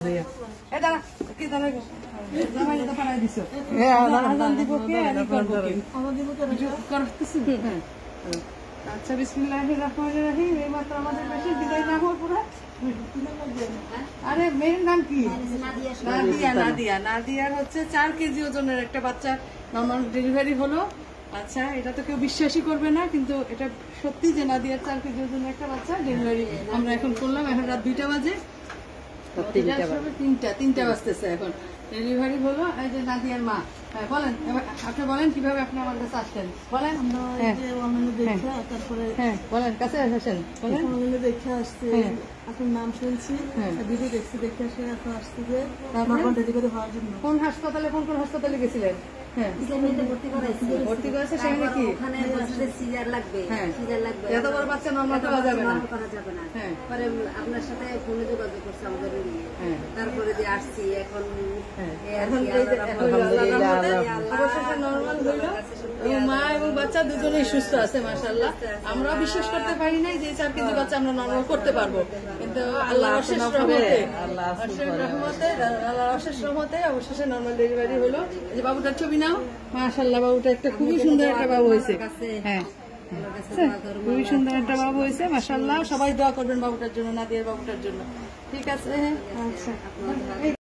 আচ্ছা বিসমিল্লাহির রহমানির রহিম। এই মাত্র আমাদের বেশি বিদায় না হওয়ার পরে আরে মেয়ের নাম কি? নাদিয়া। নাদিয়া নাদিয়ার হচ্ছে 4 কেজি ওজনের একটা বাচ্চা নরমাল ডেলিভারি হলো। আচ্ছা এটা তো কেউ বিশ্বাসই করবে না, কিন্তু এটা সত্যি যে নাদিয়ার 4 কেজি ওজনের একটা বাচ্চা ডেলিভারি আমরা এখন করলাম। এখন রাত 2টা বাজে, 3টা বাজতেছে এখন ডেলিভারি হলো। এই যে নাদিয়ার মা, হ্যাঁ বলেন, আপনি বলেন কিভাবে আপনি আমার কাছে আসছেন, বলেন। তারপরে হ্যাঁ বলেন, কাছে আসেন বলেন। দেখে আসছে, আপনার নাম শুনছি, ভিডিও দেখছি, দেখে আসে এখন আসছে যে ডেলিভারি হওয়ার জন্য। কোন হাসপাতালে, কোন হাসপাতালে গেছিলেন? হ্যাঁ ভর্তি করেছে, ভর্তি করেছে সেখানে কি ওখানে বলছে সিজার লাগবে। হ্যাঁ সিজার লাগবে, এত বড় বাচ্চা নরমাল করা যাবে না, করা যাবে না। হ্যাঁ পরে আপনার সাথে ফোনে যোগাযোগ করছে আমাদের। হ্যাঁ তারপরে যে আসছি এখন, এখন আলহামদুলিল্লাহ নরমাল হলো। মা এবং বাচ্চা দুজনেই সুস্থ আছে মাশাআল্লাহ। আমরা বিশ্বাস করতে পারি নাই যে 4 কেজি বাচ্চা আমরা নরমাল করতে পারবো, কিন্তু আল্লাহর অশেষ রহমতে, আল্লাহর অশেষ রহমতে অবশেষে নরমাল ডেলিভারি হলো। যে বাবুটার ছবি নাও, মাশাআল্লাহ বাবুটা একটা খুবই সুন্দর একটা বাবু হয়েছে। হ্যাঁ খুবই সুন্দর একটা বাবু হয়েছে মাশাআল্লাহ। সবাই দোয়া করবেন বাবুটার জন্য, নাদিয়ার বাবুটার জন্য। ঠিক আছে, হ্যাঁ আচ্ছা।